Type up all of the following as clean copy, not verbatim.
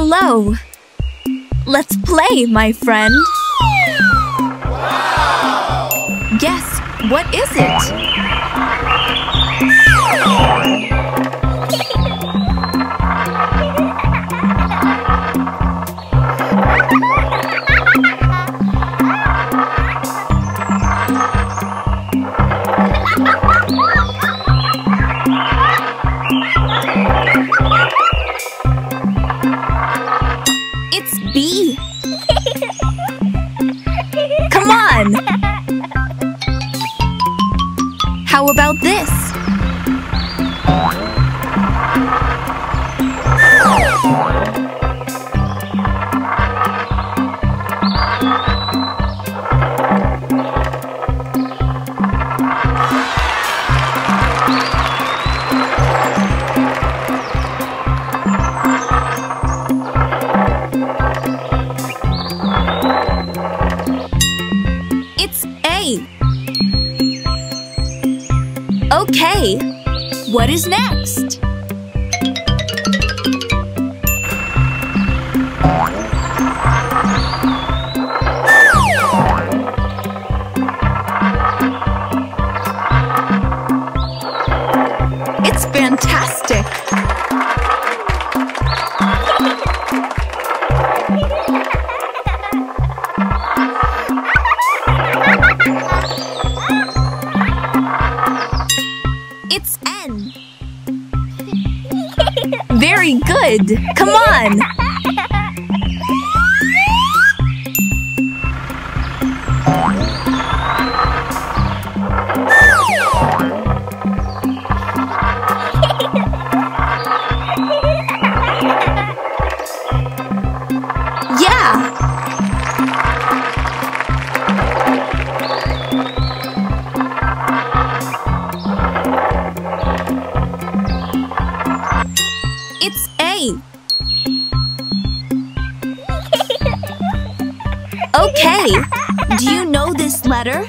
Hello! Let's play, my friend! Wow. Guess what is it? It's B! Come on! How about this? Okay, what is next? It's fantastic! Very good! Come on! Yeah! It's A. Okay. Do you know this letter?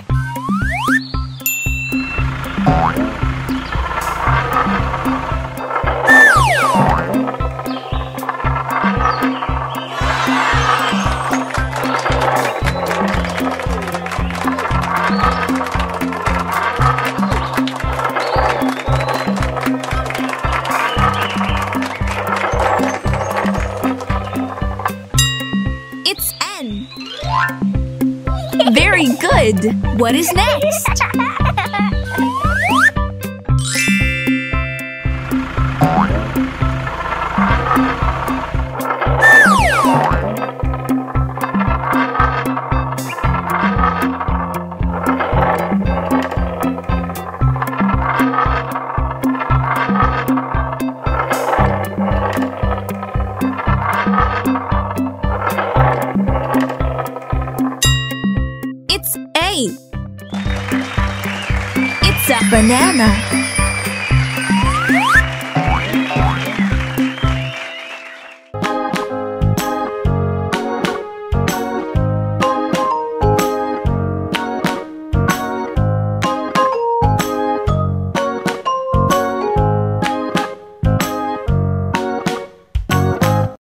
Very good! What is next? It's a banana.